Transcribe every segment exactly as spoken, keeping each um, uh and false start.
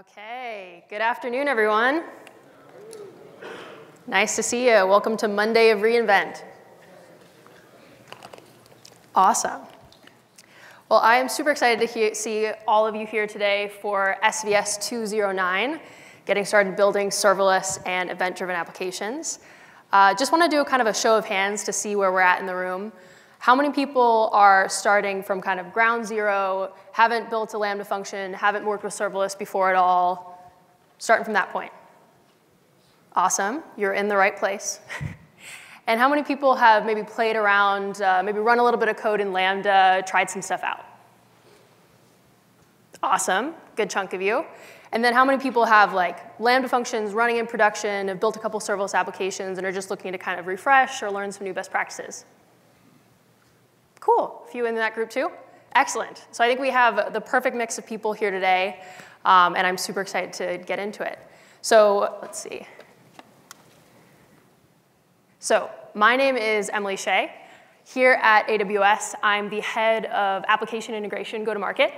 Okay, good afternoon, everyone. Nice to see you. Welcome to Monday of re:Invent. Awesome. Well, I am super excited to hear, see all of you here today for S V S two oh nine, getting started building serverless and event-driven applications. Uh, just want to do a kind of a show of hands to see where we're at in the room. How many people are starting from kind of ground zero, haven't built a Lambda function, haven't worked with serverless before at all, starting from that point? Awesome. You're in the right place. And how many people have maybe played around, uh, maybe run a little bit of code in Lambda, tried some stuff out? Awesome. Good chunk of you. And then how many people have like Lambda functions running in production, have built a couple serverless applications, and are just looking to kind of refresh or learn some new best practices? Cool. A few in that group too? Excellent. So I think we have the perfect mix of people here today, um, and I'm super excited to get into it. So let's see. So my name is Emily Shea. Here at A W S, I'm the head of application integration go-to-market.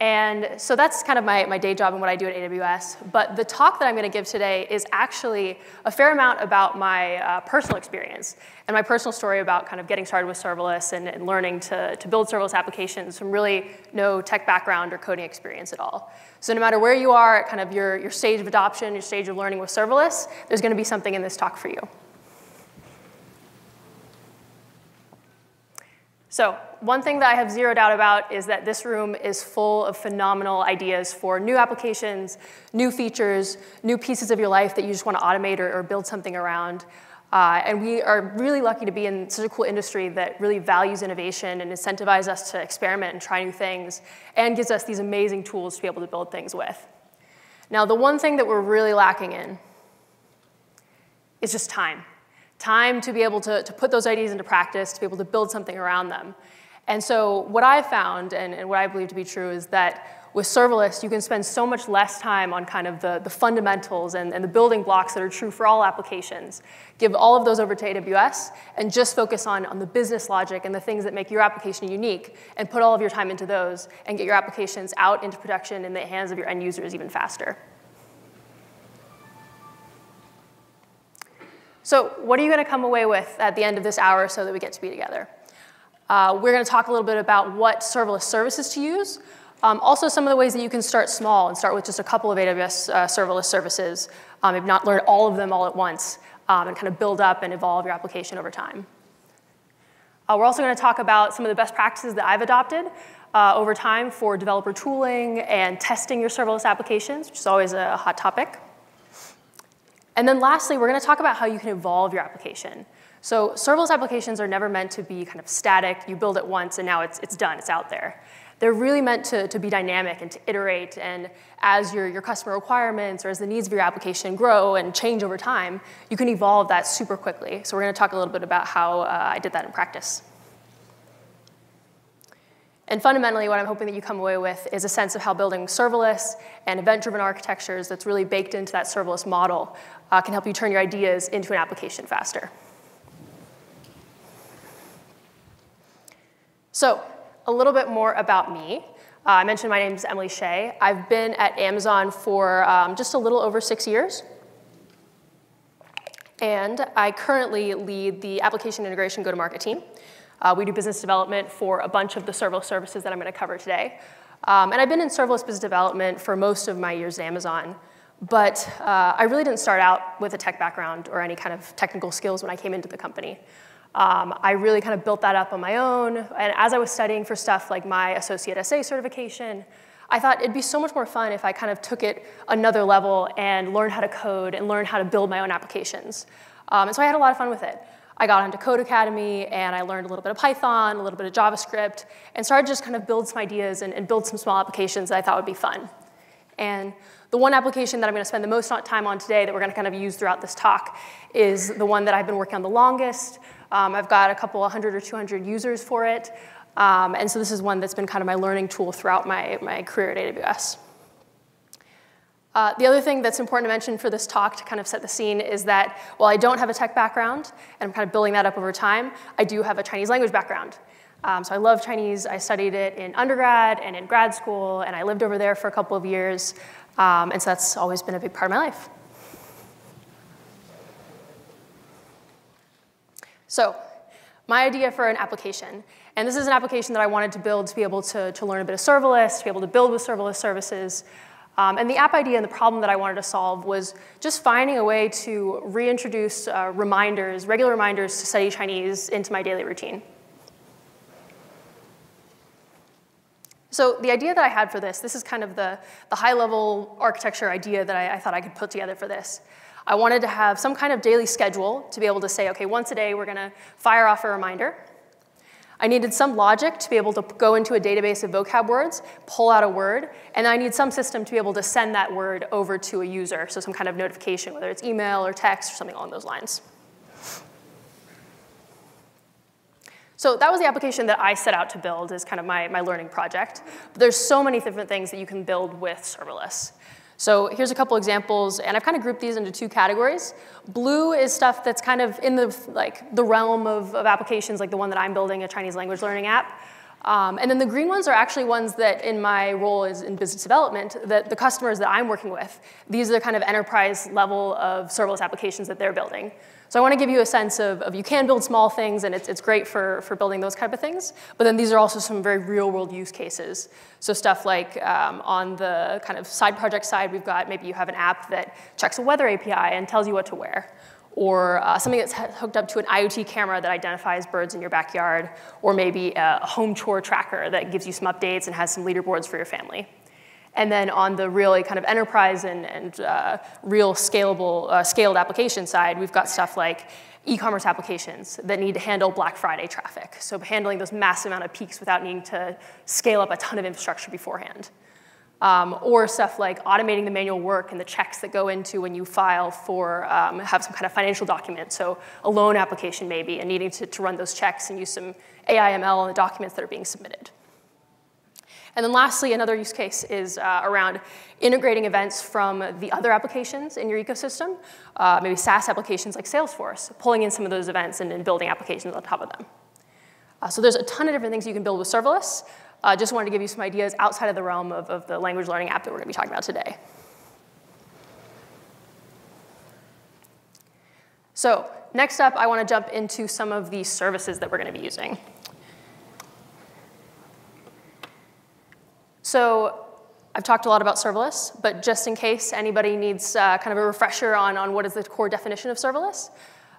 And so that's kind of my, my day job and what I do at A W S. But the talk that I'm going to give today is actually a fair amount about my uh, personal experience and my personal story about kind of getting started with serverless and, and learning to, to build serverless applications from really no tech background or coding experience at all. So no matter where you are at kind of your, your stage of adoption, your stage of learning with serverless, there's going to be something in this talk for you. So one thing that I have zero doubt about is that this room is full of phenomenal ideas for new applications, new features, new pieces of your life that you just want to automate or, or build something around. Uh, and we are really lucky to be in such a cool industry that really values innovation and incentivizes us to experiment and try new things and gives us these amazing tools to be able to build things with. Now, the one thing that we're really lacking in is just time. Time to be able to, to put those ideas into practice, to be able to build something around them. And so what I found, and, and what I believe to be true, is that with serverless, you can spend so much less time on kind of the, the fundamentals and, and the building blocks that are true for all applications. Give all of those over to A W S, and just focus on, on the business logic and the things that make your application unique, and put all of your time into those, and get your applications out into production in the hands of your end users even faster. So what are you going to come away with at the end of this hour so that we get to be together? Uh, we're going to talk a little bit about what serverless services to use. Um, also, some of the ways that you can start small and start with just a couple of A W S uh, serverless services, um, if not learn all of them all at once, um, and kind of build up and evolve your application over time. Uh, we're also going to talk about some of the best practices that I've adopted uh, over time for developer tooling and testing your serverless applications, which is always a hot topic. And then lastly, we're going to talk about how you can evolve your application. So serverless applications are never meant to be kind of static. You build it once, and now it's, it's done. It's out there. They're really meant to, to be dynamic and to iterate. And as your, your customer requirements or as the needs of your application grow and change over time, you can evolve that super quickly. So we're going to talk a little bit about how uh, I did that in practice. And fundamentally, what I'm hoping that you come away with is a sense of how building serverless and event-driven architectures that's really baked into that serverless model uh, can help you turn your ideas into an application faster. So a little bit more about me. Uh, I mentioned my name is Emily Shea. I've been at Amazon for um, just a little over six years. And I currently lead the application integration go-to-market team. Uh, we do business development for a bunch of the serverless services that I'm going to cover today. Um, and I've been in serverless business development for most of my years at Amazon. But uh, I really didn't start out with a tech background or any kind of technical skills when I came into the company. Um, I really kind of built that up on my own. And as I was studying for stuff like my associate S A certification, I thought it'd be so much more fun if I kind of took it another level and learned how to code and learned how to build my own applications. Um, and so I had a lot of fun with it. I got onto Codecademy, and I learned a little bit of Python, a little bit of JavaScript, and started just kind of build some ideas and, and build some small applications that I thought would be fun. And the one application that I'm going to spend the most time on today that we're going to kind of use throughout this talk is the one that I've been working on the longest. Um, I've got a couple one hundred or two hundred users for it. Um, and so this is one that's been kind of my learning tool throughout my, my career at A W S. Uh, the other thing that's important to mention for this talk to kind of set the scene is that while I don't have a tech background, and I'm kind of building that up over time, I do have a Chinese language background. Um, so I love Chinese. I studied it in undergrad and in grad school, and I lived over there for a couple of years. Um, and so that's always been a big part of my life. So my idea for an application, and this is an application that I wanted to build to be able to, to learn a bit of serverless, to be able to build with serverless services. Um, and the app idea and the problem that I wanted to solve was just finding a way to reintroduce uh, reminders, regular reminders to study Chinese into my daily routine. So the idea that I had for this, this is kind of the, the high-level architecture idea that I, I thought I could put together for this. I wanted to have some kind of daily schedule to be able to say, okay, once a day we're going to fire off a reminder. I needed some logic to be able to go into a database of vocab words, pull out a word, and I need some system to be able to send that word over to a user, so some kind of notification, whether it's email or text or something along those lines. So that was the application that I set out to build as kind of my, my learning project. But there's so many different things that you can build with serverless. So here's a couple examples, and I've kind of grouped these into two categories. Blue is stuff that's kind of in the, like, the realm of, of applications, like the one that I'm building, a Chinese language learning app. Um, and then the green ones are actually ones that in my role is in business development, that the customers that I'm working with, these are the kind of enterprise level of serverless applications that they're building. So I want to give you a sense of, of you can build small things, and it's, it's great for, for building those type of things. But then these are also some very real-world use cases. So stuff like um, on the kind of side project side, we've got maybe you have an app that checks a weather A P I and tells you what to wear, or uh, something that's hooked up to an IoT camera that identifies birds in your backyard, or maybe a home chore tracker that gives you some updates and has some leaderboards for your family. And then on the really kind of enterprise and, and uh, real scalable, uh, scaled application side, we've got stuff like e-commerce applications that need to handle Black Friday traffic. So handling those massive amount of peaks without needing to scale up a ton of infrastructure beforehand. Um, or stuff like automating the manual work and the checks that go into when you file for, um, have some kind of financial document, so a loan application maybe, and needing to, to run those checks and use some A I M L in the documents that are being submitted. And then lastly, another use case is uh, around integrating events from the other applications in your ecosystem, uh, maybe SaaS applications like Salesforce, pulling in some of those events and, and building applications on top of them. Uh, so there's a ton of different things you can build with serverless. I uh, just wanted to give you some ideas outside of the realm of, of the language learning app that we're going to be talking about today. So next up, I want to jump into some of the services that we're going to be using. So I've talked a lot about serverless, but just in case anybody needs uh, kind of a refresher on, on what is the core definition of serverless,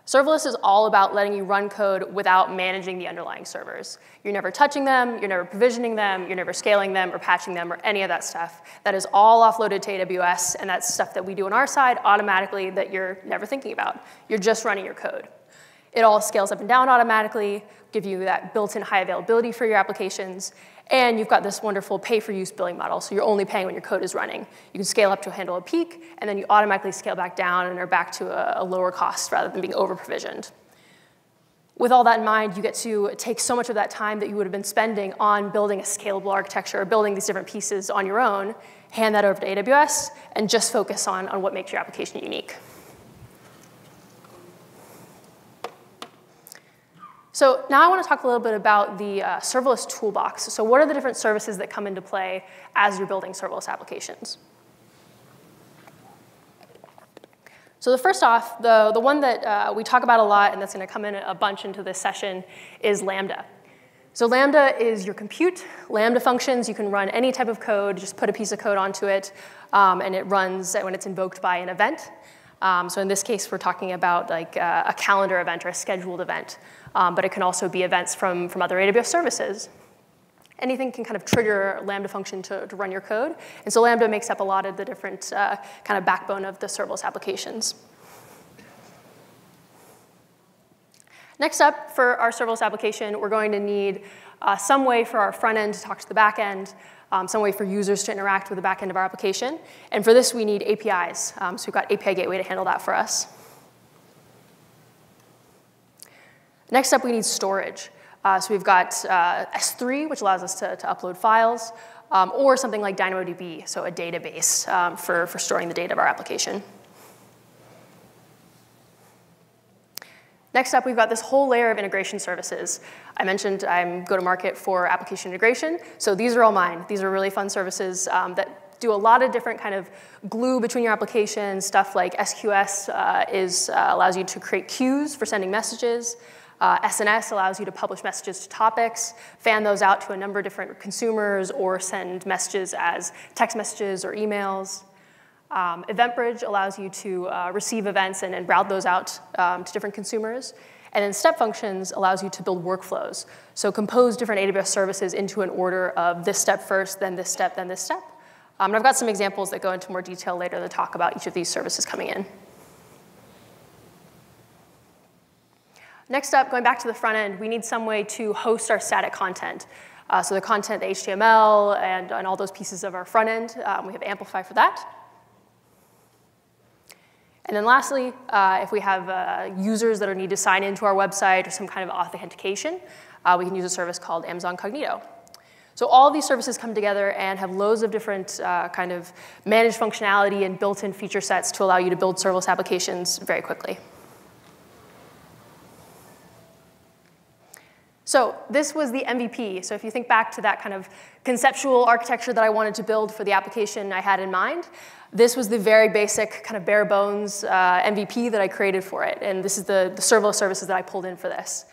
serverless is all about letting you run code without managing the underlying servers. You're never touching them, you're never provisioning them, you're never scaling them or patching them or any of that stuff. That is all offloaded to A W S, and that's stuff that we do on our side automatically that you're never thinking about. You're just running your code. It all scales up and down automatically, give you that built-in high availability for your applications, and you've got this wonderful pay-for-use billing model, so you're only paying when your code is running. You can scale up to handle a peak, and then you automatically scale back down and are back to a, a lower cost rather than being over-provisioned. With all that in mind, you get to take so much of that time that you would have been spending on building a scalable architecture or building these different pieces on your own, hand that over to A W S, and just focus on, on what makes your application unique. So now I want to talk a little bit about the uh, serverless toolbox. So what are the different services that come into play as you're building serverless applications? So the first off, the, the one that uh, we talk about a lot and that's going to come in a bunch into this session is Lambda. So Lambda is your compute. Lambda functions, you can run any type of code, just put a piece of code onto it, um, and it runs when it's invoked by an event. Um, so in this case, we're talking about like uh, a calendar event or a scheduled event. Um, but it can also be events from, from other A W S services. Anything can kind of trigger Lambda function to, to run your code. And so Lambda makes up a lot of the different uh, kind of backbone of the serverless applications. Next up for our serverless application, we're going to need uh, some way for our front end to talk to the back end, um, some way for users to interact with the back end of our application. And for this, we need A P Is. Um, so we've got A P I Gateway to handle that for us. Next up, we need storage. Uh, so we've got uh, S three, which allows us to, to upload files, um, or something like DynamoDB, so a database um, for, for storing the data of our application. Next up, we've got this whole layer of integration services. I mentioned I'm go-to-market for application integration, so these are all mine. These are really fun services um, that do a lot of different kind of glue between your applications. Stuff like S Q S uh, is, uh, allows you to create queues for sending messages. Uh, S N S allows you to publish messages to topics, fan those out to a number of different consumers, or send messages as text messages or emails. Um, EventBridge allows you to uh, receive events and, and route those out um, to different consumers. And then Step Functions allows you to build workflows. So compose different A W S services into an order of this step first, then this step, then this step. Um, and I've got some examples that go into more detail later that talk about each of these services coming in. Next up, going back to the front end, we need some way to host our static content. Uh, so the content, the H T M L, and, and all those pieces of our front end, um, we have Amplify for that. And then lastly, uh, if we have uh, users that are need to sign into our website or some kind of authentication, uh, we can use a service called Amazon Cognito. So all of these services come together and have loads of different uh, kind of managed functionality and built-in feature sets to allow you to build serverless applications very quickly. So this was the M V P. So if you think back to that kind of conceptual architecture that I wanted to build for the application I had in mind, this was the very basic kind of bare bones uh, M V P that I created for it. And this is the, the serverless services that I pulled in for this.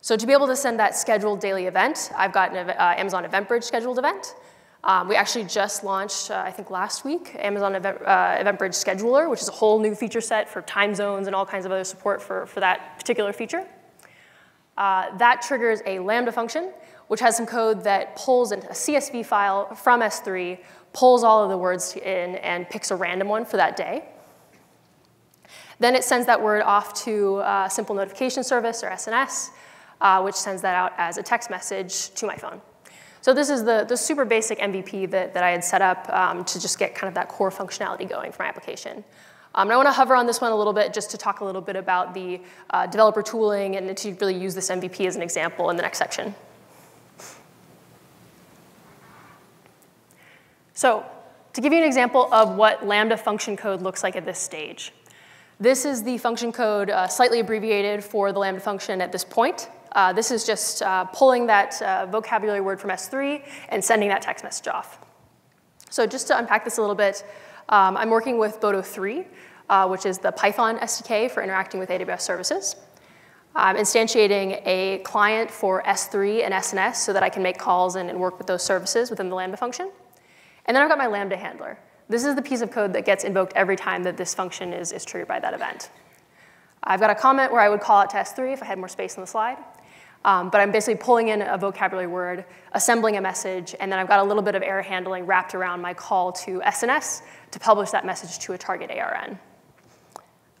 So to be able to send that scheduled daily event, I've got an uh, Amazon EventBridge scheduled event. Um, we actually just launched, uh, I think last week, Amazon Event, uh, EventBridge Scheduler, which is a whole new feature set for time zones and all kinds of other support for, for that particular feature. Uh, that triggers a Lambda function, which has some code that pulls into a C S V file from S three, pulls all of the words in, and picks a random one for that day. Then it sends that word off to a simple notification service, or S N S, uh, which sends that out as a text message to my phone. So this is the, the super basic M V P that, that I had set up um, to just get kind of that core functionality going for my application. Um, and I want to hover on this one a little bit just to talk a little bit about the uh, developer tooling and to really use this M V P as an example in the next section. So to give you an example of what Lambda function code looks like at this stage, this is the function code uh, slightly abbreviated for the Lambda function at this point. Uh, this is just uh, pulling that uh, vocabulary word from S three and sending that text message off. So just to unpack this a little bit, Um, I'm working with Boto three, uh, which is the Python S D K for interacting with A W S services. I'm instantiating a client for S three and S N S so that I can make calls and, and work with those services within the Lambda function. And then I've got my Lambda handler. This is the piece of code that gets invoked every time that this function is, is triggered by that event. I've got a comment where I would call out to S three if I had more space on the slide. Um, but I'm basically pulling in a vocabulary word, assembling a message, and then I've got a little bit of error handling wrapped around my call to S N S to publish that message to a target A R N.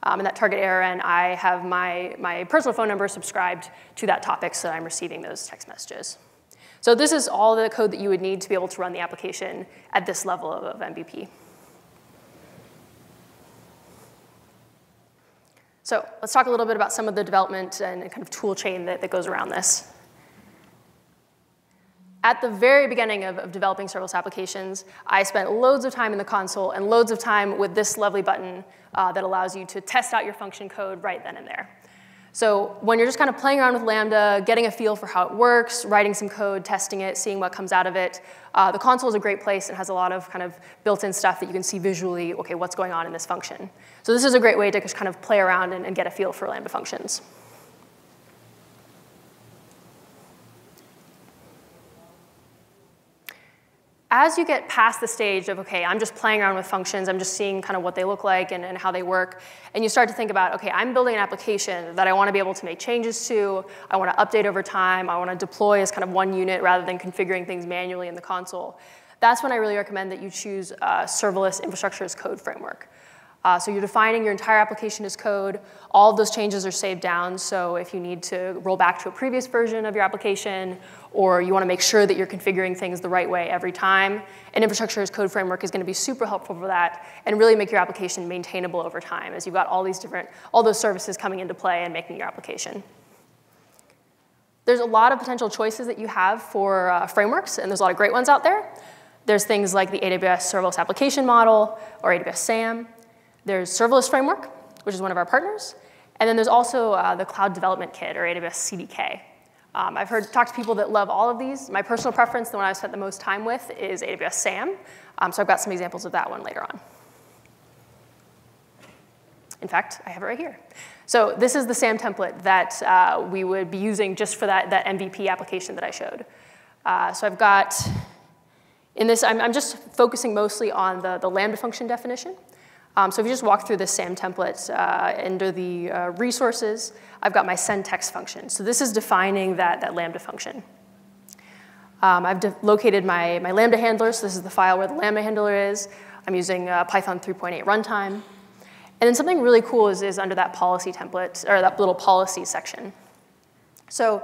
Um, and that target A R N, I have my, my personal phone number subscribed to that topic so that I'm receiving those text messages. So this is all the code that you would need to be able to run the application at this level of, of M V P. So let's talk a little bit about some of the development and kind of tool chain that, that goes around this. At the very beginning of, of developing serverless applications, I spent loads of time in the console and loads of time with this lovely button uh, that allows you to test out your function code right then and there. So when you're just kind of playing around with Lambda, getting a feel for how it works, writing some code, testing it, seeing what comes out of it, uh, the console is a great place and has a lot of kind of built-in stuff that you can see visually, okay, what's going on in this function. So this is a great way to just kind of play around and, and get a feel for Lambda functions. As you get past the stage of, okay, I'm just playing around with functions, I'm just seeing kind of what they look like and, and how they work, and you start to think about, okay, I'm building an application that I want to be able to make changes to, I want to update over time, I want to deploy as kind of one unit rather than configuring things manually in the console. That's when I really recommend that you choose a serverless infrastructure as code framework. Uh, so you're defining your entire application as code. All of those changes are saved down, so if you need to roll back to a previous version of your application or you want to make sure that you're configuring things the right way every time, an infrastructure as code framework is going to be super helpful for that and really make your application maintainable over time as you've got all these different, all those services coming into play and making your application. There's a lot of potential choices that you have for uh, frameworks, and there's a lot of great ones out there. There's things like the A W S Serverless Application Model or A W S SAM. There's Serverless Framework, which is one of our partners. And then there's also uh, the Cloud Development Kit, or A W S C D K. Um, I've heard talked to people that love all of these. My personal preference, the one I've spent the most time with, is A W S SAM. Um, so I've got some examples of that one later on. In fact, I have it right here. So this is the SAM template that uh, we would be using just for that, that M V P application that I showed. Uh, so I've got, in this, I'm, I'm just focusing mostly on the, the Lambda function definition. Um, so if you just walk through this SAM template uh, under the uh, resources, I've got my send text function. So this is defining that, that Lambda function. Um, I've located my, my Lambda handler, so this is the file where the Lambda handler is. I'm using uh, Python three point eight runtime. And then something really cool is, is under that policy template, or that little policy section. So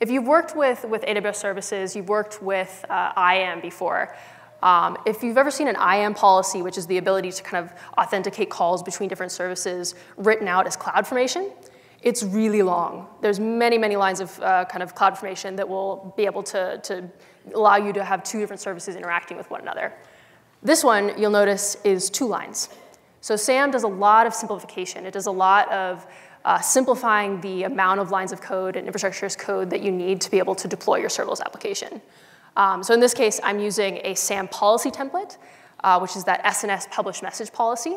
if you've worked with, with A W S services, you've worked with uh, I A M before. Um, if you've ever seen an I A M policy, which is the ability to kind of authenticate calls between different services written out as CloudFormation, it's really long. There's many, many lines of uh, kind of CloudFormation that will be able to, to allow you to have two different services interacting with one another. This one, you'll notice, is two lines. So SAM does a lot of simplification. It does a lot of uh, simplifying the amount of lines of code and infrastructure as code that you need to be able to deploy your serverless application. Um, so in this case, I'm using a SAM policy template, uh, which is that S N S publish message policy.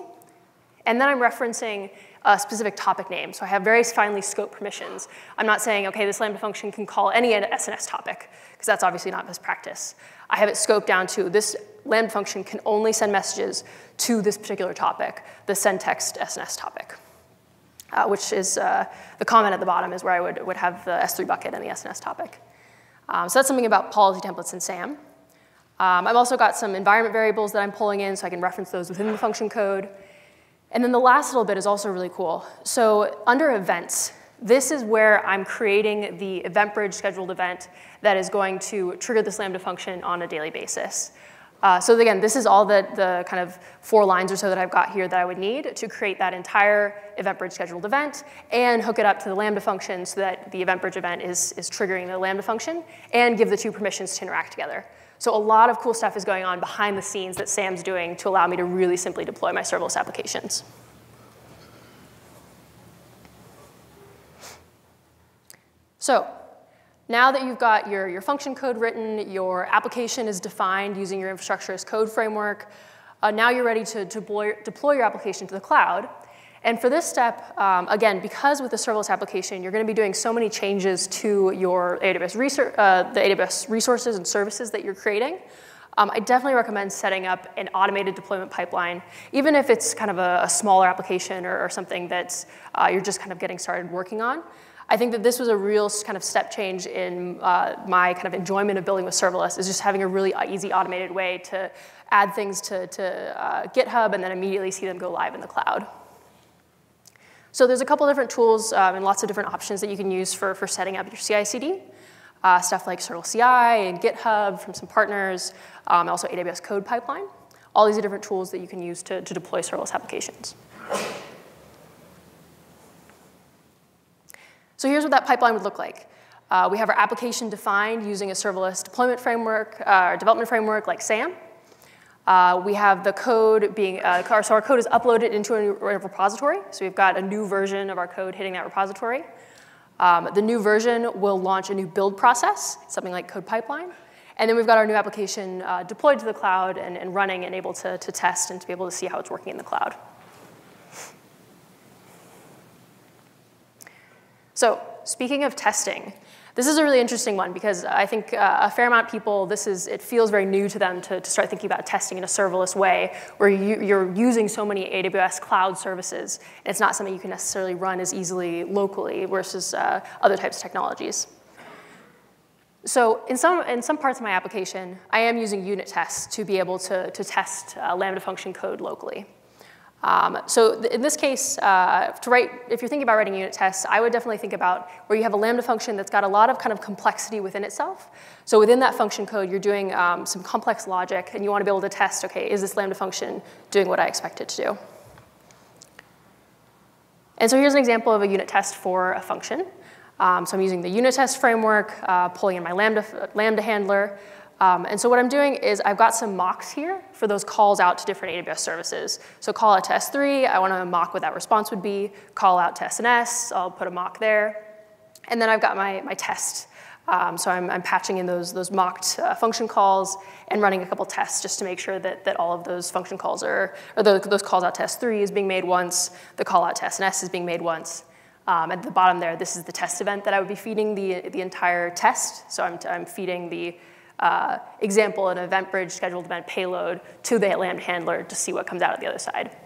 And then I'm referencing a specific topic name. So I have very finely scoped permissions. I'm not saying, OK, this Lambda function can call any S N S topic, because that's obviously not best practice. I have it scoped down to this Lambda function can only send messages to this particular topic, the send text S N S topic, uh, which is uh, the comment at the bottom is where I would, would have the S three bucket and the S N S topic. Um, so that's something about policy templates in SAM. Um, I've also got some environment variables that I'm pulling in so I can reference those within the function code. And then the last little bit is also really cool. So under events, this is where I'm creating the EventBridge scheduled event that is going to trigger this Lambda function on a daily basis. Uh, so again, this is all the, the kind of four lines or so that I've got here that I would need to create that entire EventBridge scheduled event and hook it up to the Lambda function so that the EventBridge event is, is triggering the Lambda function and give the two permissions to interact together. So a lot of cool stuff is going on behind the scenes that SAM's doing to allow me to really simply deploy my serverless applications. So now that you've got your, your function code written, your application is defined using your infrastructure as code framework, uh, now you're ready to deploy, deploy your application to the cloud. And for this step, um, again, because with the serverless application, you're going to be doing so many changes to your A W S research, uh, the A W S resources and services that you're creating, um, I definitely recommend setting up an automated deployment pipeline, even if it's kind of a, a smaller application or, or something that uh, you're just kind of getting started working on. I think that this was a real kind of step change in uh, my kind of enjoyment of building with serverless, is just having a really easy automated way to add things to, to uh, GitHub and then immediately see them go live in the cloud. So there's a couple different tools um, and lots of different options that you can use for, for setting up your C I C D. Uh, stuff like CircleCI and GitHub from some partners, um, also A W S CodePipeline. All these are different tools that you can use to, to deploy serverless applications. So here's what that pipeline would look like. Uh, we have our application defined using a serverless deployment framework, uh, development framework like SAM. Uh, we have the code being, uh, so our code is uploaded into a, new, a repository. So we've got a new version of our code hitting that repository. Um, the new version will launch a new build process, something like code pipeline. And then we've got our new application uh, deployed to the cloud and, and running and able to, to test and to be able to see how it's working in the cloud. So speaking of testing, this is a really interesting one because I think uh, a fair amount of people, this is, it feels very new to them to, to start thinking about testing in a serverless way where you, you're using so many A W S cloud services. And it's not something you can necessarily run as easily locally versus uh, other types of technologies. So in some, in some parts of my application, I am using unit tests to be able to, to test uh, Lambda function code locally. Um, so in this case, uh, to write, if you're thinking about writing unit tests, I would definitely think about where you have a Lambda function that's got a lot of kind of complexity within itself. So within that function code, you're doing um, some complex logic, and you want to be able to test, OK, is this Lambda function doing what I expect it to do? And so here's an example of a unit test for a function. Um, so I'm using the unit test framework, uh, pulling in my Lambda, Lambda handler. Um, and so what I'm doing is I've got some mocks here for those calls out to different A W S services. So call out to S three, I want to mock what that response would be. Call out to S N S, I'll put a mock there. And then I've got my, my test Um, so I'm, I'm patching in those, those mocked uh, function calls and running a couple tests just to make sure that, that all of those function calls are, or those, those calls out to S three is being made once, the call out to S N S is being made once. Um, at the bottom there, this is the test event that I would be feeding the, the entire test. So I'm, I'm feeding the uh, example, an EventBridge scheduled event payload to the Lambda handler to see what comes out at the other side.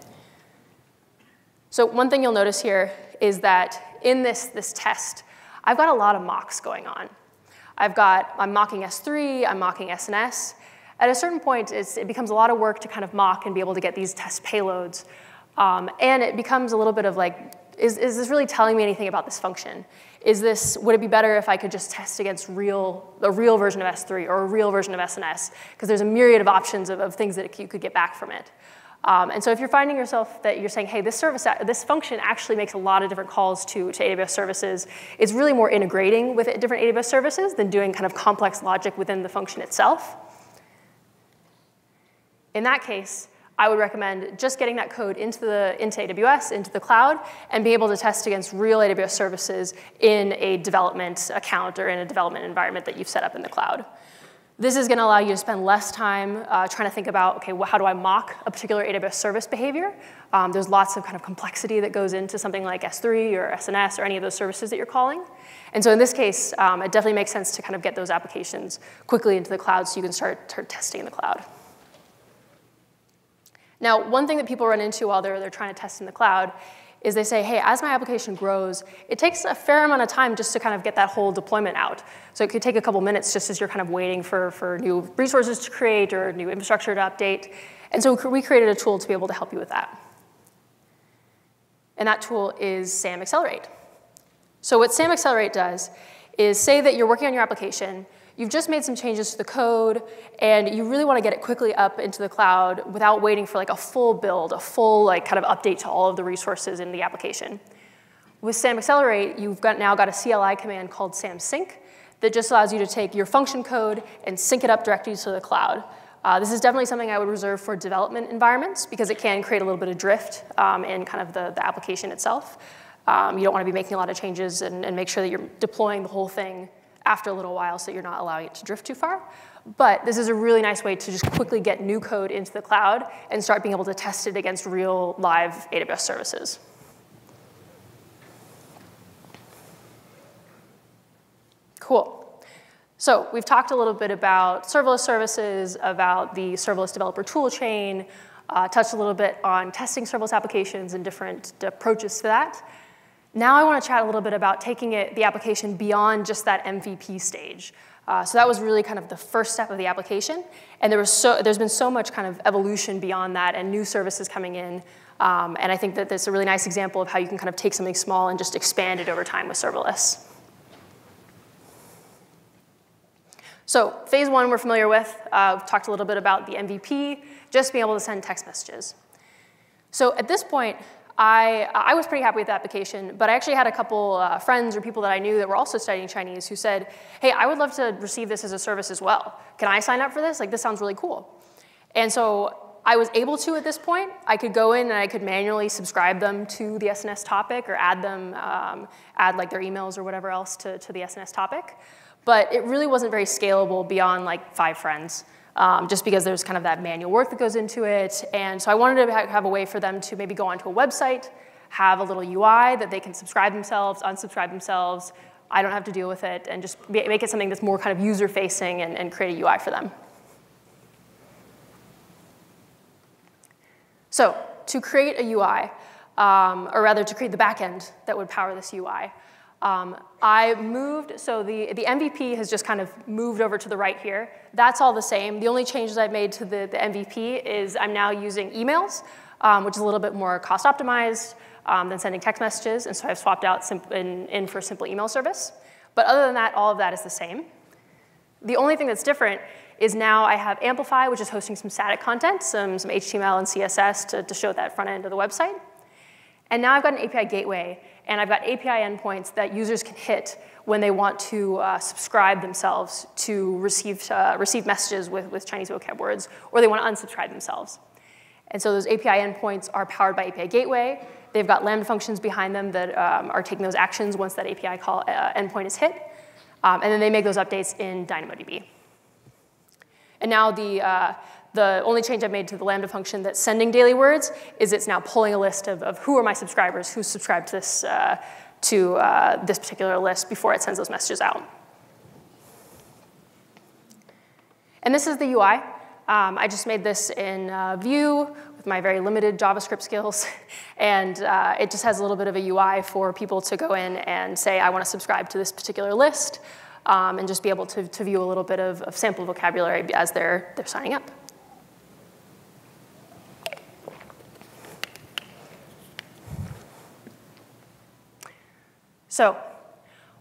So one thing you'll notice here is that in this, this test, I've got a lot of mocks going on. I've got, I'm mocking S three, I'm mocking S N S. At a certain point, it's, it becomes a lot of work to kind of mock and be able to get these test payloads. Um, and it becomes a little bit of like, is, is this really telling me anything about this function? Is this, would it be better if I could just test against real, a real version of S three or a real version of S N S? Because there's a myriad of options of, of things that it, you could get back from it. Um, and so if you're finding yourself that you're saying, hey, this service, this function actually makes a lot of different calls to, to A W S services, it's really more integrating with different A W S services than doing kind of complex logic within the function itself. In that case, I would recommend just getting that code into, the, into A W S, into the cloud, and be able to test against real A W S services in a development account or in a development environment that you've set up in the cloud. This is going to allow you to spend less time uh, trying to think about, okay, well, how do I mock a particular A W S service behavior? Um, there's lots of kind of complexity that goes into something like S three or S N S or any of those services that you're calling. And so in this case, um, it definitely makes sense to kind of get those applications quickly into the cloud so you can start, start testing in the cloud. Now, one thing that people run into while they're, they're trying to test in the cloud is they say, hey, as my application grows, it takes a fair amount of time just to kind of get that whole deployment out. So it could take a couple minutes just as you're kind of waiting for, for new resources to create or new infrastructure to update. And so we created a tool to be able to help you with that. And that tool is SAM Accelerate. So what SAM Accelerate does is say that you're working on your application, you've just made some changes to the code, and you really want to get it quickly up into the cloud without waiting for like a full build, a full like kind of update to all of the resources in the application. With SAM Accelerate, you've got, now got a C L I command called SAM Sync that just allows you to take your function code and sync it up directly to the cloud. Uh, this is definitely something I would reserve for development environments because it can create a little bit of drift um, in kind of the, the application itself. Um, you don't want to be making a lot of changes and, and make sure that you're deploying the whole thing after a little while so you're not allowing it to drift too far. But this is a really nice way to just quickly get new code into the cloud and start being able to test it against real live A W S services. Cool. So we've talked a little bit about serverless services, about the serverless developer tool chain, uh, touched a little bit on testing serverless applications and different approaches to that. Now I want to chat a little bit about taking it, the application beyond just that M V P stage. Uh, so that was really kind of the first step of the application. And there was so, there's been so much kind of evolution beyond that and new services coming in. Um, and I think that that's a really nice example of how you can kind of take something small and just expand it over time with serverless. So phase one we're familiar with. Uh, we've talked a little bit about the M V P, just being able to send text messages. So at this point, I, I was pretty happy with the application, but I actually had a couple uh, friends or people that I knew that were also studying Chinese who said, hey, I would love to receive this as a service as well. Can I sign up for this? Like, this sounds really cool. And so I was able to at this point. I could go in and I could manually subscribe them to the S N S topic or add them, um, add like their emails or whatever else to, to the S N S topic. But it really wasn't very scalable beyond like five friends. Um, just because there's kind of that manual work that goes into it. And so I wanted to ha have a way for them to maybe go onto a website, have a little U I that they can subscribe themselves, unsubscribe themselves, I don't have to deal with it, and just be make it something that's more kind of user-facing and, and create a U I for them. So to create a U I, um, or rather to create the backend that would power this U I, Um, I moved, so the, the M V P has just kind of moved over to the right here. That's all the same. The only changes I've made to the, the M V P is I'm now using emails, um, which is a little bit more cost optimized um, than sending text messages, and so I've swapped out in, in for simple email service. But other than that, all of that is the same. The only thing that's different is now I have Amplify, which is hosting some static content, some, some H T M L and C S S to, to show that front end of the website. And now I've got an A P I gateway, and I've got A P I endpoints that users can hit when they want to uh, subscribe themselves to receive, uh, receive messages with, with Chinese vocab words, or they want to unsubscribe themselves. And so those A P I endpoints are powered by A P I gateway. They've got Lambda functions behind them that um, are taking those actions once that A P I call uh, endpoint is hit. Um, and then they make those updates in DynamoDB. And now the, uh, the only change I've made to the Lambda function that's sending daily words is it's now pulling a list of, of who are my subscribers, who subscribed to this, uh, to, uh, this particular list before it sends those messages out. And this is the U I. Um, I just made this in uh, Vue with my very limited JavaScript skills. And uh, it just has a little bit of a U I for people to go in and say, I want to subscribe to this particular list, um, and just be able to, to view a little bit of, of sample vocabulary as they're, they're signing up. So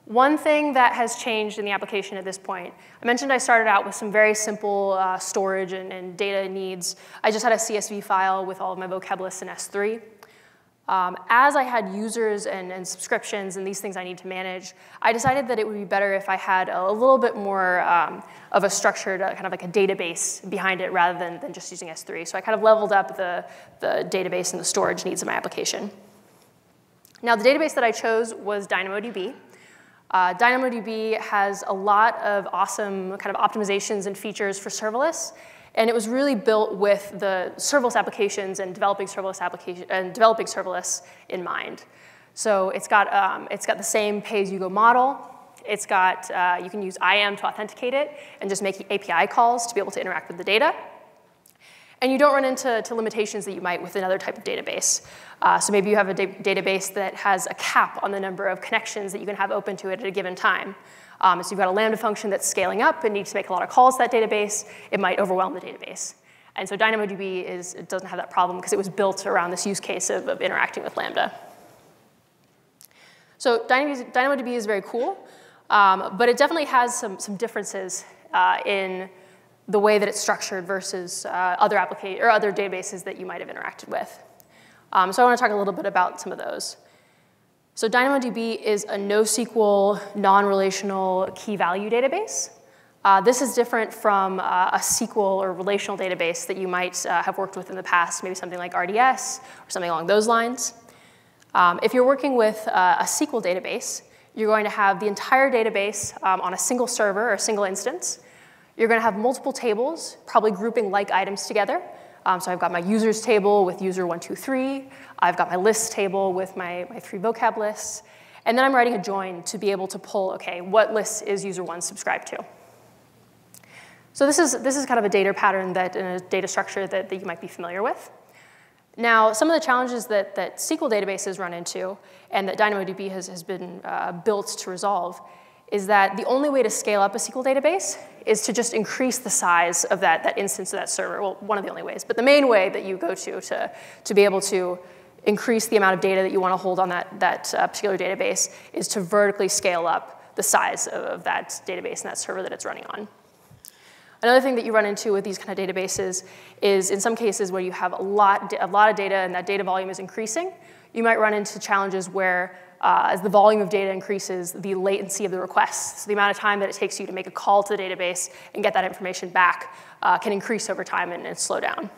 one thing that has changed in the application at this point, I mentioned I started out with some very simple uh, storage and, and data needs. I just had a C S V file with all of my vocab lists in S three. Um, as I had users and, and subscriptions and these things I need to manage, I decided that it would be better if I had a, a little bit more um, of a structured, uh, kind of like a database behind it rather than, than just using S three. So I kind of leveled up the, the database and the storage needs of my application. Now, the database that I chose was DynamoDB. Uh, DynamoDB has a lot of awesome kind of optimizations and features for serverless, and it was really built with the serverless applications and developing serverless application and developing serverless in mind. So it's got um, it's got the same pay-as-you-go model. It's got uh, you can use I A M to authenticate it and just make A P I calls to be able to interact with the data. And you don't run into to limitations that you might with another type of database. Uh, so maybe you have a da database that has a cap on the number of connections that you can have open to it at a given time. Um, so you've got a Lambda function that's scaling up and needs to make a lot of calls to that database. It might overwhelm the database. And so DynamoDB is, it doesn't have that problem because it was built around this use case of, of interacting with Lambda. So DynamoDB is very cool, um, but it definitely has some, some differences uh, in the way that it's structured versus uh, other applica- or other databases that you might have interacted with. Um, so I want to talk a little bit about some of those. So DynamoDB is a NoSQL, non-relational key-value database. Uh, this is different from uh, a S Q L or relational database that you might uh, have worked with in the past, maybe something like R D S or something along those lines. Um, if you're working with uh, a S Q L database, you're going to have the entire database um, on a single server or a single instance. You're going to have multiple tables, probably grouping like items together. Um, so I've got my users table with user one, two, three. I've got my list table with my, my three vocab lists. And then I'm writing a join to be able to pull, OK, what list is user one subscribed to? So this is, this is kind of a data pattern that, in a data structure that, that you might be familiar with. Now, some of the challenges that, that S Q L databases run into and that DynamoDB has, has been uh, built to resolve is that the only way to scale up a S Q L database is to just increase the size of that, that instance of that server. Well, one of the only ways, but the main way that you go to to, to be able to increase the amount of data that you want to hold on that, that uh, particular database is to vertically scale up the size of, of that database and that server that it's running on. Another thing that you run into with these kind of databases is in some cases where you have a lot, a lot of data and that data volume is increasing, you might run into challenges where Uh, as the volume of data increases, the latency of the requests, so the amount of time that it takes you to make a call to the database and get that information back uh, can increase over time and, and slow down.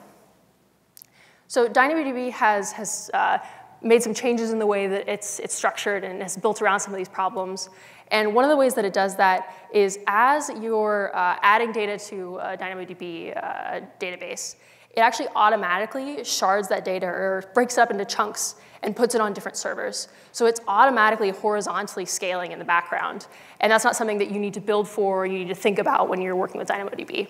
So DynamoDB has, has uh, made some changes in the way that it's, it's structured and has built around some of these problems. And one of the ways that it does that is as you're uh, adding data to a DynamoDB uh, database, it actually automatically shards that data or breaks it up into chunks and puts it on different servers. So it's automatically horizontally scaling in the background. And that's not something that you need to build for or you need to think about when you're working with DynamoDB.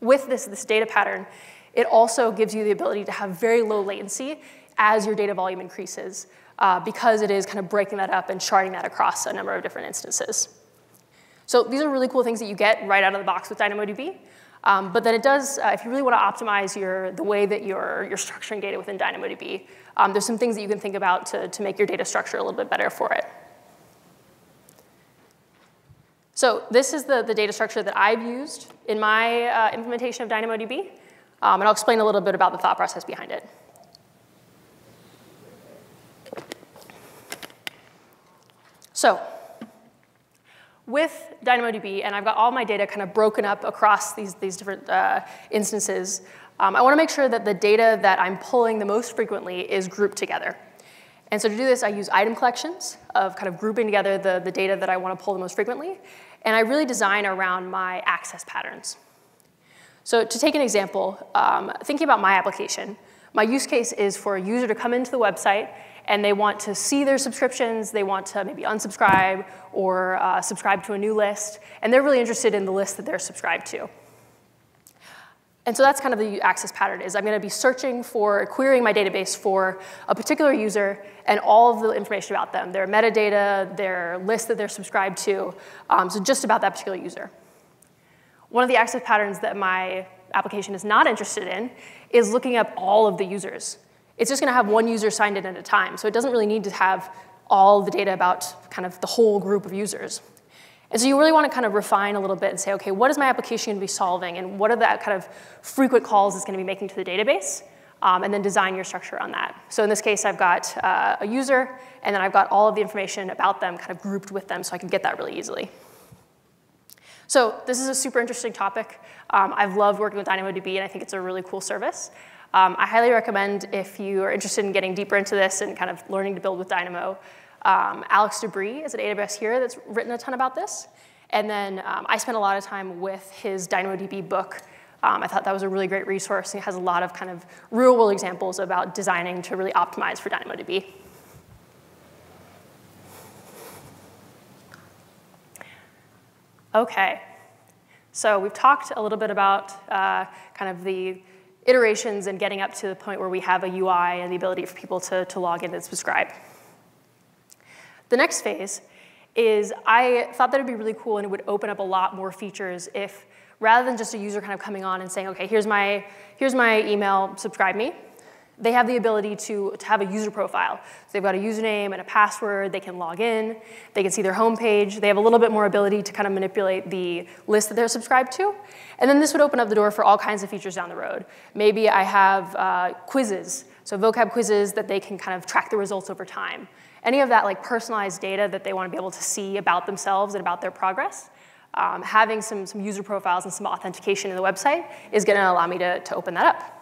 With this, this data pattern, it also gives you the ability to have very low latency as your data volume increases uh, because it is kind of breaking that up and sharding that across a number of different instances. So these are really cool things that you get right out of the box with DynamoDB. Um, but then it does, uh, if you really want to optimize your, the way that you're, you're structuring data within DynamoDB, um, there's some things that you can think about to, to make your data structure a little bit better for it. So this is the, the data structure that I've used in my uh, implementation of DynamoDB, um, and I'll explain a little bit about the thought process behind it. So with DynamoDB, and I've got all my data kind of broken up across these, these different uh, instances, um, I want to make sure that the data that I'm pulling the most frequently is grouped together. And so to do this, I use item collections of kind of grouping together the, the data that I want to pull the most frequently. And I really design around my access patterns. So to take an example, um, thinking about my application, my use case is for a user to come into the website and they want to see their subscriptions, they want to maybe unsubscribe or uh, subscribe to a new list, and they're really interested in the list that they're subscribed to. And so that's kind of the access pattern is I'm going to be searching for, querying my database for a particular user and all of the information about them, their metadata, their list that they're subscribed to, um, so just about that particular user. One of the access patterns that my application is not interested in is looking up all of the users. It's just going to have one user signed in at a time, so it doesn't really need to have all the data about kind of the whole group of users. And so you really want to kind of refine a little bit and say, okay, what is my application going to be solving, and what are the kind of frequent calls it's going to be making to the database, um, and then design your structure on that. So in this case, I've got uh, a user, and then I've got all of the information about them kind of grouped with them, so I can get that really easily. So this is a super interesting topic. Um, I've loved working with DynamoDB, and I think it's a really cool service. Um, I highly recommend if you are interested in getting deeper into this and kind of learning to build with Dynamo. Um, Alex Debris is at A W S here that's written a ton about this. And then um, I spent a lot of time with his DynamoDB book. Um, I thought that was a really great resource. It has a lot of kind of real world examples about designing to really optimize for DynamoDB. Okay, so we've talked a little bit about uh, kind of the iterations and getting up to the point where we have a U I and the ability for people to, to log in and subscribe. The next phase is I thought that would be really cool and it would open up a lot more features if rather than just a user kind of coming on and saying, okay, here's my, here's my email, subscribe me, they have the ability to, to have a user profile. So they've got a username and a password, they can log in, they can see their homepage, they have a little bit more ability to kind of manipulate the list that they're subscribed to. And then this would open up the door for all kinds of features down the road. Maybe I have uh, quizzes, so vocab quizzes that they can kind of track the results over time. Any of that like personalized data that they want to be able to see about themselves and about their progress, um, having some, some user profiles and some authentication in the website is going to allow me to, to open that up.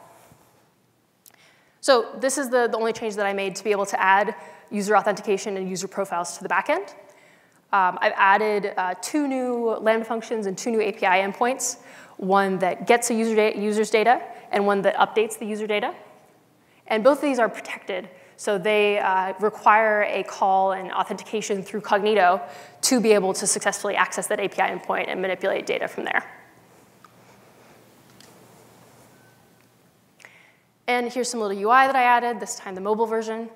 So this is the, the only change that I made to be able to add user authentication and user profiles to the backend. Um, I've added uh, two new Lambda functions and two new A P I endpoints, one that gets a user da- user's data and one that updates the user data. And both of these are protected. So they uh, require a call and authentication through Cognito to be able to successfully access that A P I endpoint and manipulate data from there. And here's some little U I that I added, this time the mobile version.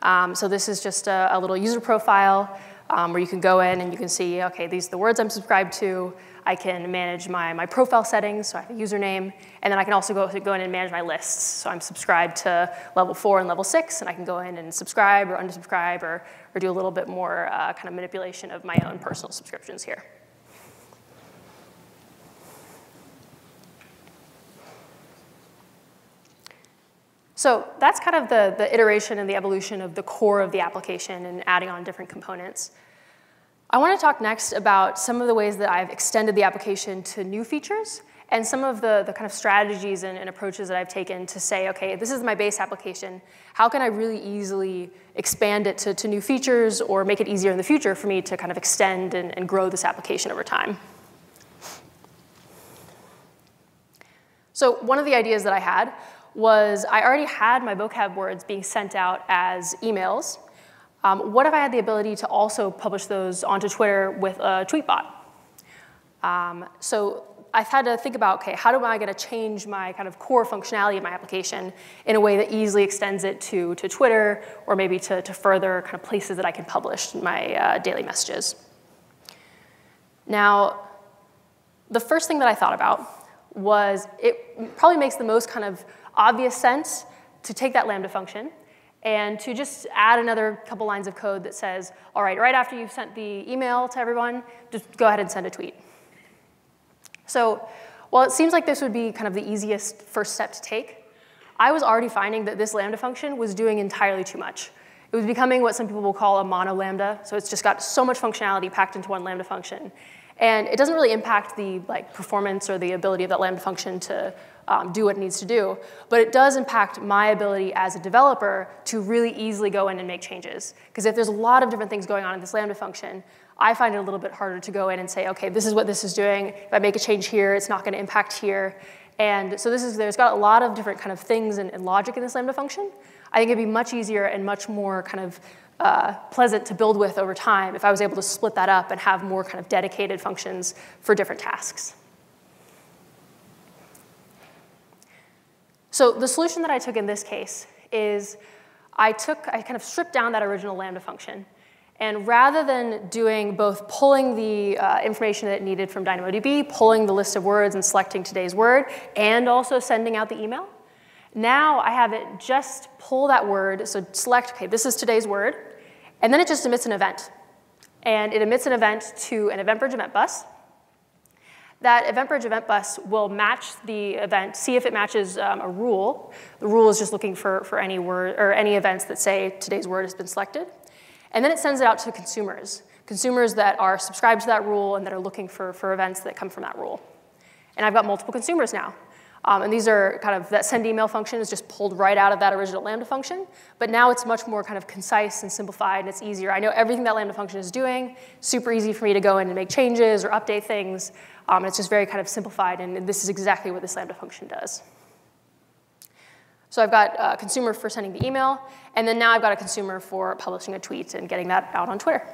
Um, so this is just a, a little user profile um, where you can go in and you can see, okay, these are the words I'm subscribed to. I can manage my, my profile settings, so I have a username, and then I can also go, go in and manage my lists. So I'm subscribed to level four and level six, and I can go in and subscribe or unsubscribe or, or do a little bit more uh, kind of manipulation of my own personal subscriptions here. So that's kind of the, the iteration and the evolution of the core of the application and adding on different components. I want to talk next about some of the ways that I've extended the application to new features and some of the, the kind of strategies and, and approaches that I've taken to say, okay, this is my base application. How can I really easily expand it to, to new features or make it easier in the future for me to kind of extend and, and grow this application over time? So one of the ideas that I had was I already had my vocab words being sent out as emails. Um, what if I had the ability to also publish those onto Twitter with a tweet bot? Um, so I've had to think about, okay, how do I get to change my kind of core functionality of my application in a way that easily extends it to, to Twitter or maybe to, to further kind of places that I can publish my uh, daily messages? Now, the first thing that I thought about was it probably makes the most kind of obvious sense to take that Lambda function and to just add another couple lines of code that says, all right, right after you've sent the email to everyone, just go ahead and send a tweet. So while it seems like this would be kind of the easiest first step to take, I was already finding that this Lambda function was doing entirely too much. It was becoming what some people will call a mono Lambda, so it's just got so much functionality packed into one Lambda function. And it doesn't really impact the like, performance or the ability of that Lambda function to um, do what it needs to do, but it does impact my ability as a developer to really easily go in and make changes. Because if there's a lot of different things going on in this Lambda function, I find it a little bit harder to go in and say, okay, this is what this is doing. If I make a change here, it's not going to impact here. And so this is, there's got a lot of different kind of things and, and logic in this Lambda function. I think it'd be much easier and much more kind of uh, pleasant to build with over time if I was able to split that up and have more kind of dedicated functions for different tasks. So the solution that I took in this case is I took, I kind of stripped down that original Lambda function. And rather than doing both pulling the uh, information that it needed from DynamoDB, pulling the list of words and selecting today's word, and also sending out the email, now I have it just pull that word, so select, okay, this is today's word, and then it just emits an event. And it emits an event to an EventBridge event bus. That EventBridge event bus will match the event, see if it matches um, a rule. The rule is just looking for, for any word or any events that say today's word has been selected. And then it sends it out to consumers, consumers that are subscribed to that rule and that are looking for, for events that come from that rule. And I've got multiple consumers now. Um, and these are kind of, that send email function is just pulled right out of that original Lambda function, but now it's much more kind of concise and simplified, and it's easier. I know everything that Lambda function is doing, super easy for me to go in and make changes or update things. Um, it's just very kind of simplified, and this is exactly what this Lambda function does. So I've got a consumer for sending the email, and then now I've got a consumer for publishing a tweet and getting that out on Twitter.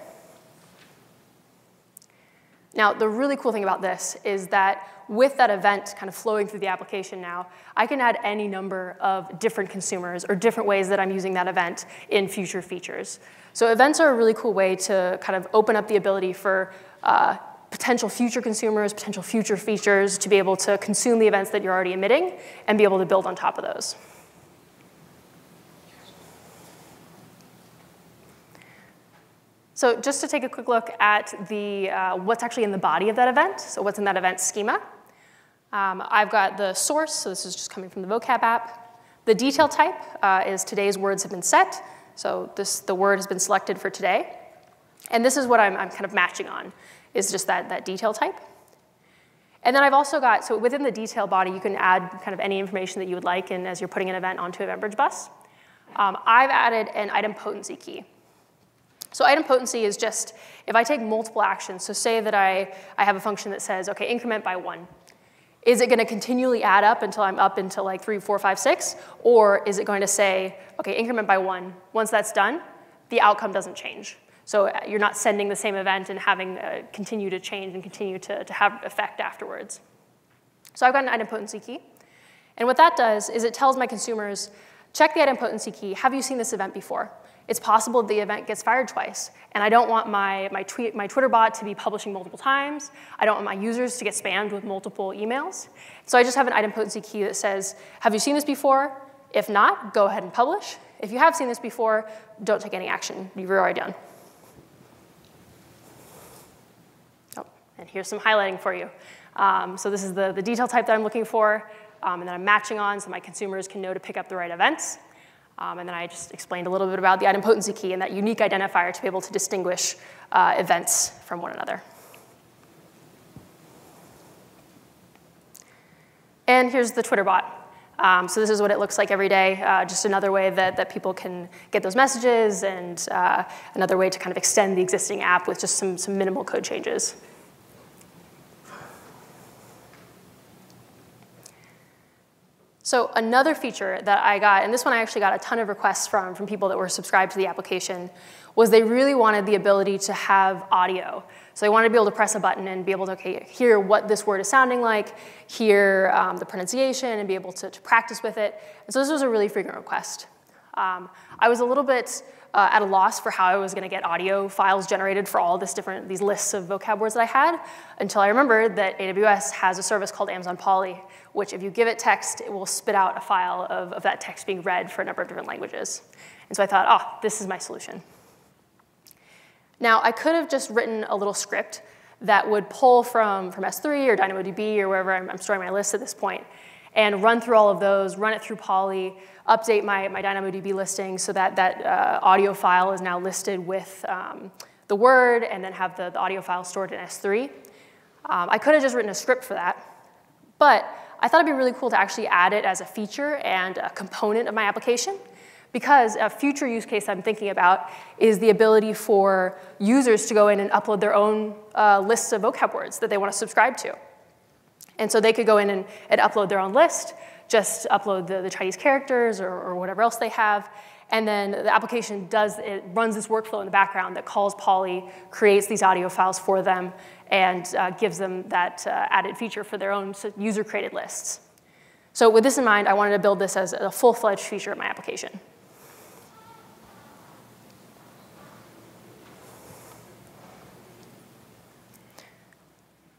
Now, the really cool thing about this is that with that event kind of flowing through the application now, I can add any number of different consumers or different ways that I'm using that event in future features. So events are a really cool way to kind of open up the ability for uh, potential future consumers, potential future features to be able to consume the events that you're already emitting and be able to build on top of those. So just to take a quick look at the, uh, what's actually in the body of that event, so what's in that event schema. Um, I've got the source, so this is just coming from the vocab app. The detail type uh, is today's words have been set, so this, the word has been selected for today. And this is what I'm, I'm kind of matching on, is just that, that detail type. And then I've also got, so within the detail body, you can add kind of any information that you would like in, as you're putting an event onto an EventBridge bus. Um, I've added an item potency key. So item potency is just, if I take multiple actions, so say that I, I have a function that says, okay, increment by one. Is it gonna continually add up until I'm up into like three, four, five, six? Or is it going to say, okay, increment by one. Once that's done, the outcome doesn't change. So you're not sending the same event and having uh, continue to change and continue to, to have effect afterwards. So I've got an item potency key. And what that does is it tells my consumers, check the item potency key, have you seen this event before? It's possible the event gets fired twice, and I don't want my, my, tweet, my Twitter bot to be publishing multiple times. I don't want my users to get spammed with multiple emails. So I just have an item potency key that says, have you seen this before? If not, go ahead and publish. If you have seen this before, don't take any action. You've already done. Oh, and here's some highlighting for you. Um, so this is the, the detail type that I'm looking for, um, and then I'm matching on so my consumers can know to pick up the right events. Um, and then I just explained a little bit about the item potency key and that unique identifier to be able to distinguish uh, events from one another. And here's the Twitter bot. Um, so this is what it looks like every day, uh, just another way that, that people can get those messages and uh, another way to kind of extend the existing app with just some, some minimal code changes. So another feature that I got, and this one I actually got a ton of requests from, from people that were subscribed to the application, was they really wanted the ability to have audio. So they wanted to be able to press a button and be able to okay, hear what this word is sounding like, hear um, the pronunciation, and be able to, to practice with it. And so this was a really frequent request. Um, I was a little bit uh, at a loss for how I was gonna get audio files generated for all this different, these lists of vocab words that I had, until I remembered that A W S has a service called Amazon Poly, which if you give it text, it will spit out a file of, of that text being read for a number of different languages. And so I thought, oh, this is my solution. Now, I could have just written a little script that would pull from, from S three or DynamoDB or wherever I'm, I'm storing my list at this point, and run through all of those, run it through Poly, update my, my DynamoDB listing so that that uh, audio file is now listed with um, the word, and then have the, the audio file stored in S three. Um, I could have just written a script for that, but I thought it'd be really cool to actually add it as a feature and a component of my application, because a future use case I'm thinking about is the ability for users to go in and upload their own uh, lists of vocab words that they want to subscribe to. And so they could go in and, and upload their own list, just upload the, the Chinese characters or, or whatever else they have. And then the application does, it runs this workflow in the background that calls Poly, creates these audio files for them, and uh, gives them that uh, added feature for their own user-created lists. So with this in mind, I wanted to build this as a full-fledged feature of my application.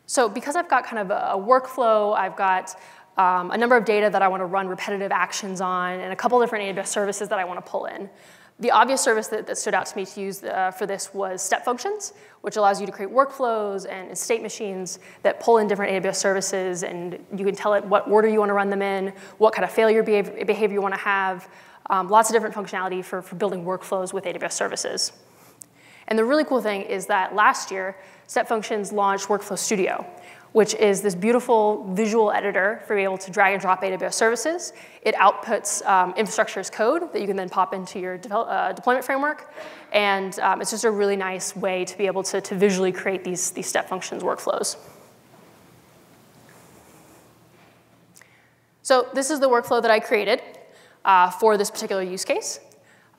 So because I've got kind of a workflow, I've got Um, a number of data that I want to run repetitive actions on, and a couple different A W S services that I want to pull in. The obvious service that, that stood out to me to use uh, for this was Step Functions, which allows you to create workflows and state machines that pull in different A W S services, and you can tell it what order you want to run them in, what kind of failure behavior, behavior you want to have, um, lots of different functionality for, for building workflows with A W S services. And the really cool thing is that last year, Step Functions launched Workflow Studio, which is this beautiful visual editor for being able to drag and drop A W S services. It outputs um, infrastructure as code that you can then pop into your develop, uh, deployment framework. And um, it's just a really nice way to be able to, to visually create these, these Step Functions workflows. So this is the workflow that I created uh, for this particular use case.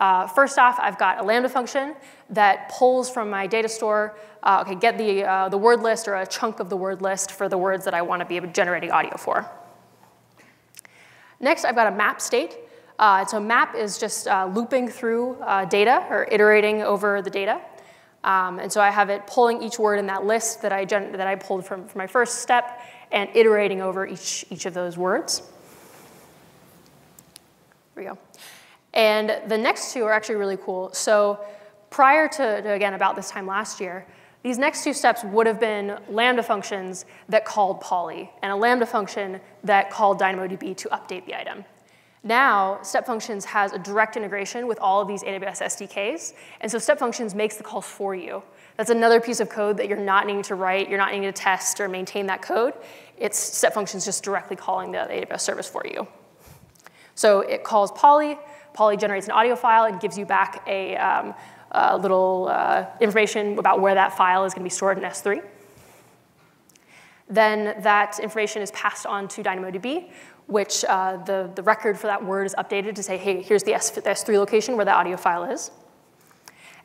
Uh, first off, I've got a Lambda function that pulls from my data store, uh, okay, get the, uh, the word list or a chunk of the word list for the words that I want to be able to generate audio for. Next, I've got a map state. Uh, so map is just uh, looping through uh, data or iterating over the data. Um, and so I have it pulling each word in that list that I, gen that I pulled from, from my first step and iterating over each, each of those words. There we go. And the next two are actually really cool. So prior to, to, again, about this time last year, these next two steps would have been Lambda functions that called Poly and a Lambda function that called DynamoDB to update the item. Now, Step Functions has a direct integration with all of these A W S S D Ks. And so Step Functions makes the calls for you. That's another piece of code that you're not needing to write. You're not needing to test or maintain that code. It's Step Functions just directly calling the A W S service for you. So it calls Poly. Poly generates an audio file and gives you back a, um, a little uh, information about where that file is going to be stored in S three. Then that information is passed on to DynamoDB, which uh, the, the record for that word is updated to say, hey, here's the S three location where the audio file is.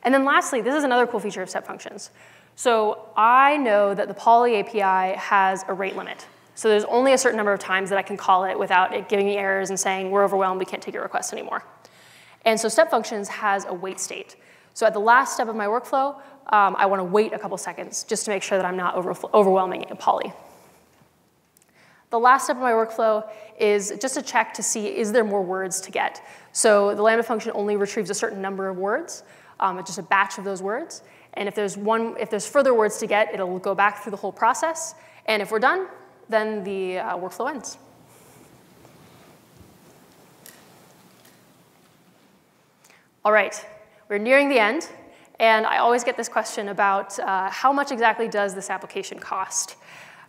And then lastly, this is another cool feature of Step Functions. So I know that the Poly A P I has a rate limit. So there's only a certain number of times that I can call it without it giving me errors and saying, we're overwhelmed, we can't take your request anymore. And so Step Functions has a wait state. So at the last step of my workflow, um, I want to wait a couple seconds just to make sure that I'm not over overwhelming a Poly. The last step of my workflow is just a check to see, is there more words to get? So the Lambda function only retrieves a certain number of words, um, just a batch of those words. And if there's, one, if there's further words to get, it'll go back through the whole process. And if we're done, then the uh, workflow ends. All right, we're nearing the end, and I always get this question about uh, how much exactly does this application cost?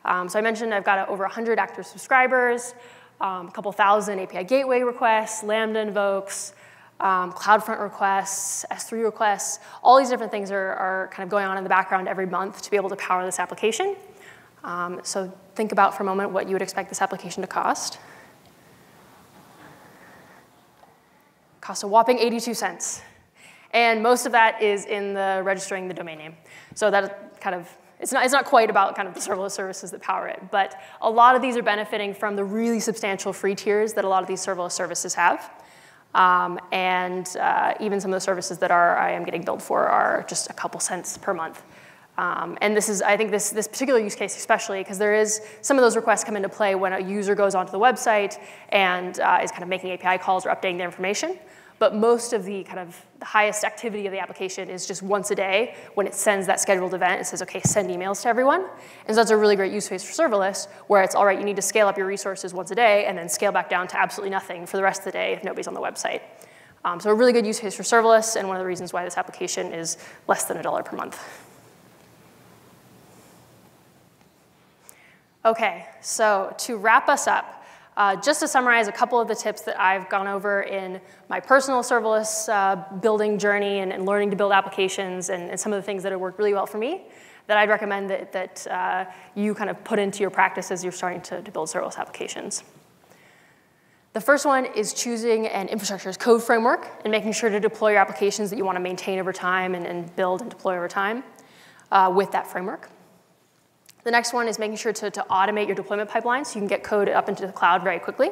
Um, so I mentioned I've got over one hundred active subscribers, um, a couple thousand A P I Gateway requests, Lambda invokes, um, CloudFront requests, S three requests. All these different things are, are kind of going on in the background every month to be able to power this application. Um, so think about for a moment what you would expect this application to cost. It costs a whopping eighty-two cents. And most of that is in the registering the domain name. So that kind of, it's not, it's not quite about kind of the serverless services that power it, but a lot of these are benefiting from the really substantial free tiers that a lot of these serverless services have. Um, and uh, even some of the services that are, I am getting billed for are just a couple cents per month. Um, and this is, I think this, this particular use case especially, because there is, some of those requests come into play when a user goes onto the website and uh, is kind of making A P I calls or updating their information. But most of the kind of the highest activity of the application is just once a day when it sends that scheduled event. It says, okay, send emails to everyone. And so that's a really great use case for serverless, where it's all right, you need to scale up your resources once a day and then scale back down to absolutely nothing for the rest of the day if nobody's on the website. Um, so a really good use case for serverless, and one of the reasons why this application is less than a dollar per month. Okay, so to wrap us up, Uh, just to summarize a couple of the tips that I've gone over in my personal serverless uh, building journey and, and learning to build applications and, and some of the things that have worked really well for me that I'd recommend that, that uh, you kind of put into your practice as you're starting to, to build serverless applications. The first one is choosing an infrastructure as code framework and making sure to deploy your applications that you want to maintain over time and, and build and deploy over time uh, with that framework. The next one is making sure to, to automate your deployment pipeline so you can get code up into the cloud very quickly.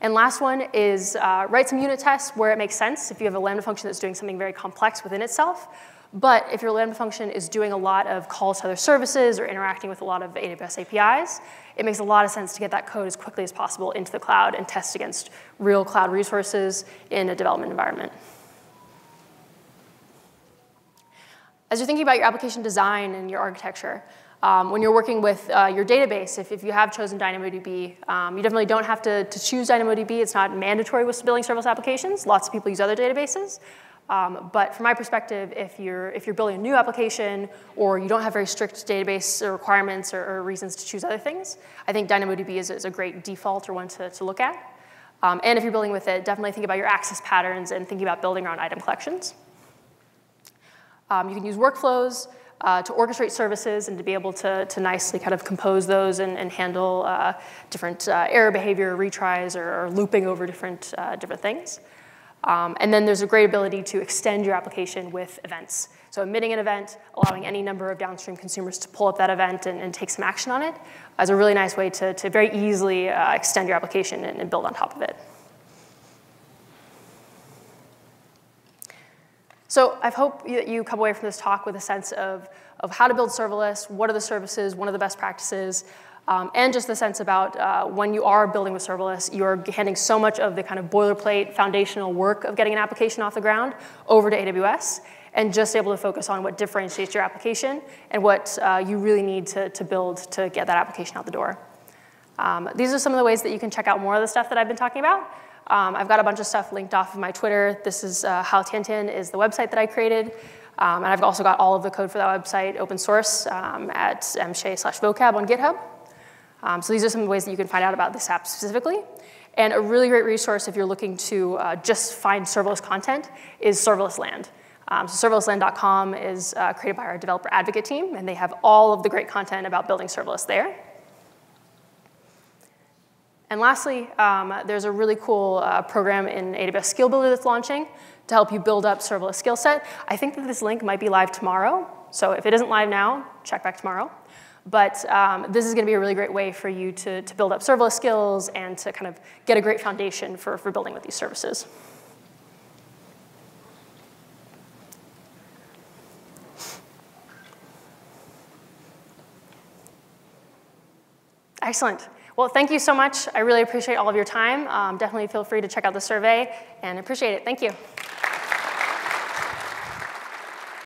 And last one is uh, write some unit tests where it makes sense if you have a Lambda function that's doing something very complex within itself. But if your Lambda function is doing a lot of calls to other services or interacting with a lot of A W S A P Is, it makes a lot of sense to get that code as quickly as possible into the cloud and test against real cloud resources in a development environment. As you're thinking about your application design and your architecture, Um, when you're working with uh, your database, if, if you have chosen DynamoDB, um, you definitely don't have to, to choose DynamoDB. It's not mandatory with building serverless applications. Lots of people use other databases. Um, but from my perspective, if you're, if you're building a new application or you don't have very strict database requirements or, or reasons to choose other things, I think DynamoDB is, is a great default or one to, to look at. Um, and if you're building with it, definitely think about your access patterns and thinking about building around item collections. Um, you can use workflows. Uh, to orchestrate services and to be able to, to nicely kind of compose those and, and handle uh, different uh, error behavior, retries, or, or looping over different, uh, different things. Um, and then there's a great ability to extend your application with events. So emitting an event, allowing any number of downstream consumers to pull up that event and, and take some action on it is a really nice way to, to very easily uh, extend your application and, and build on top of it. So I hope that you come away from this talk with a sense of, of how to build serverless, what are the services, what are the best practices, um, and just the sense about uh, when you are building with serverless, you're handing so much of the kind of boilerplate foundational work of getting an application off the ground over to A W S, and just able to focus on what differentiates your application and what uh, you really need to, to build to get that application out the door. Um, these are some of the ways that you can check out more of the stuff that I've been talking about. Um, I've got a bunch of stuff linked off of my Twitter. This is uh, How Tiantian is the website that I created. Um, and I've also got all of the code for that website open source um, at mshay slash vocab on GitHub. Um, so these are some ways that you can find out about this app specifically. And a really great resource if you're looking to uh, just find serverless content is Serverless Land. Um, so serverless land dot com is uh, created by our developer advocate team, and they have all of the great content about building serverless there. And lastly, um, there's a really cool uh, program in A W S Skill Builder that's launching to help you build up serverless skill set. I think that this link might be live tomorrow. So if it isn't live now, check back tomorrow. But um, this is going to be a really great way for you to, to build up serverless skills and to kind of get a great foundation for, for building with these services. Excellent. Well, thank you so much. I really appreciate all of your time. Um, definitely feel free to check out the survey and appreciate it. Thank you.